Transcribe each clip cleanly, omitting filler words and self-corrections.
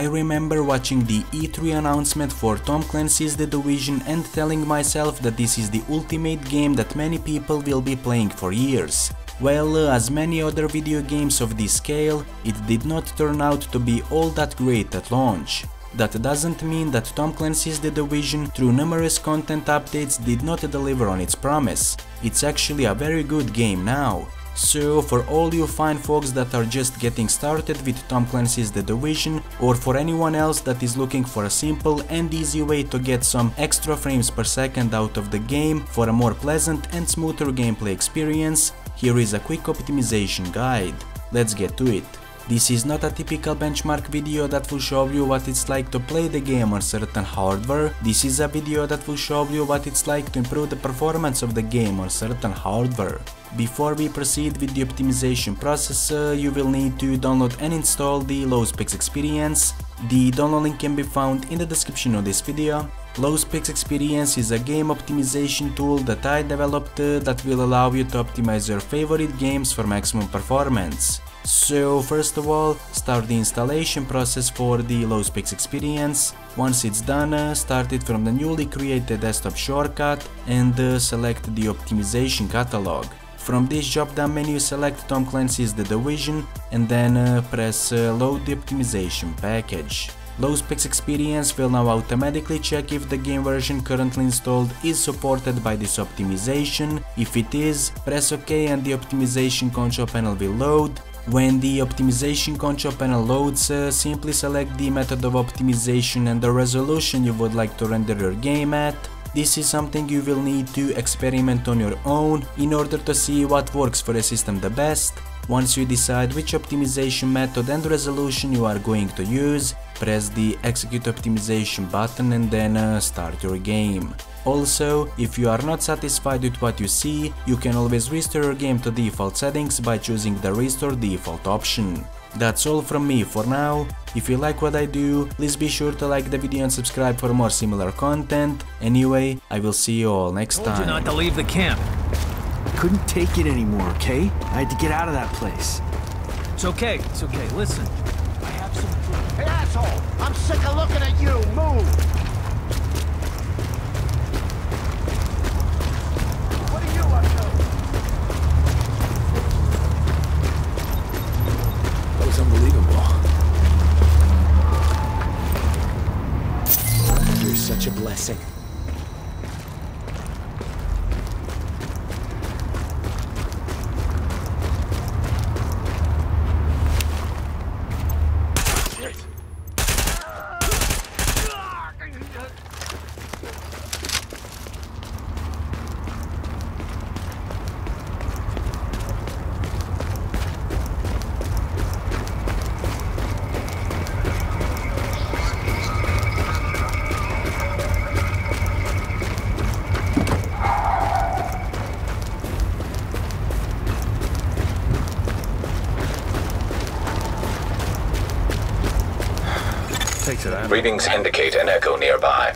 I remember watching the E3 announcement for Tom Clancy's The Division and telling myself that this is the ultimate game that many people will be playing for years. Well, as many other video games of this scale, it did not turn out to be all that great at launch. That doesn't mean that Tom Clancy's The Division, through numerous content updates, did not deliver on its promise. It's actually a very good game now. So, for all you fine folks that are just getting started with Tom Clancy's The Division, or for anyone else that is looking for a simple and easy way to get some extra frames per second out of the game for a more pleasant and smoother gameplay experience, here is a quick optimization guide. Let's get to it. This is not a typical benchmark video that will show you what it's like to play the game on certain hardware. This is a video that will show you what it's like to improve the performance of the game on certain hardware. Before we proceed with the optimization process, you will need to download and install the Low Specs Experience. The download link can be found in the description of this video. Low Specs Experience is a game optimization tool that I developed that will allow you to optimize your favorite games for maximum performance. So, first of all, start the installation process for the Low Specs Experience. Once it's done, start it from the newly created desktop shortcut and select the optimization catalog. From this drop-down menu, select Tom Clancy's The Division and then press Load the optimization package. Low Specs Experience will now automatically check if the game version currently installed is supported by this optimization. If it is, press OK and the optimization control panel will load. When the optimization control panel loads, simply select the method of optimization and the resolution you would like to render your game at. This is something you will need to experiment on your own in order to see what works for the system the best. Once you decide which optimization method and resolution you are going to use, press the Execute Optimization button and then start your game. Also, if you are not satisfied with what you see, you can always restore your game to default settings by choosing the Restore Default option. That's all from me for now. If you like what I do, please be sure to like the video and subscribe for more similar content. Anyway, I will see you all next time. I told you not to leave the camp. Couldn't take it anymore, okay? I had to get out of that place. It's okay, listen. I have some food. Hey, asshole! I'm sick of looking at you! Move! What are you up to? That was unbelievable. You're such a blessing. Readings indicate an echo nearby.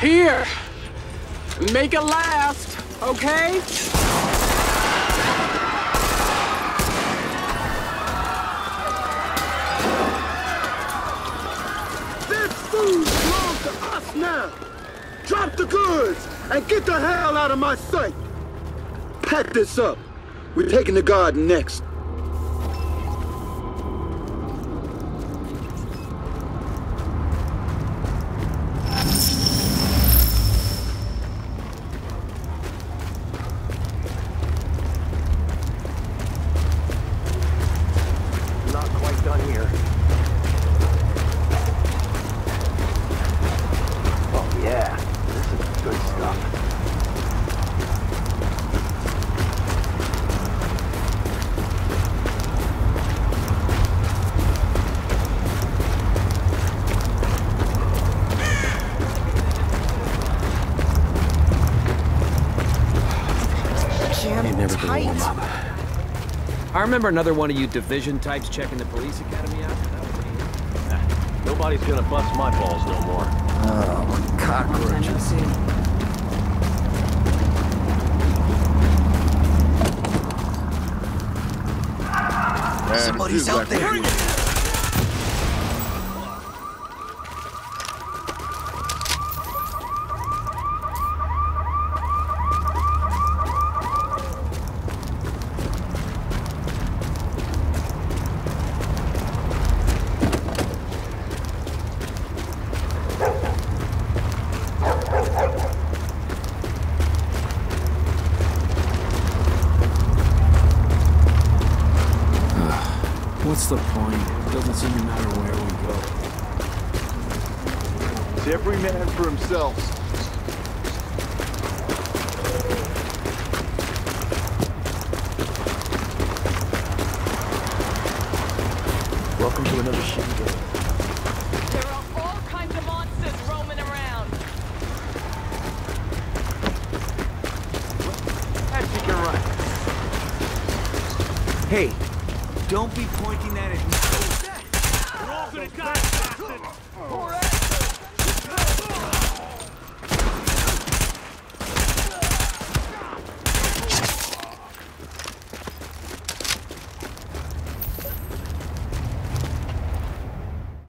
Here! Make it last, okay? This food belongs to us now! Drop the goods! And get the hell out of my sight! Pack this up. We're taking the garden next. Not quite done here. Oh, yeah. Good stuff. I remember another one of you division types checking the police academy out. That was me. Nobody's gonna bust my balls no more. Oh, cockroaches. Man, somebody's out there. What's the point? It doesn't seem to matter where we go. It's every man for himself. Welcome to another shooting game. There are all kinds of monsters roaming around. As you can run. Hey. Don't be pointing that at me. We're all gonna die, bastard!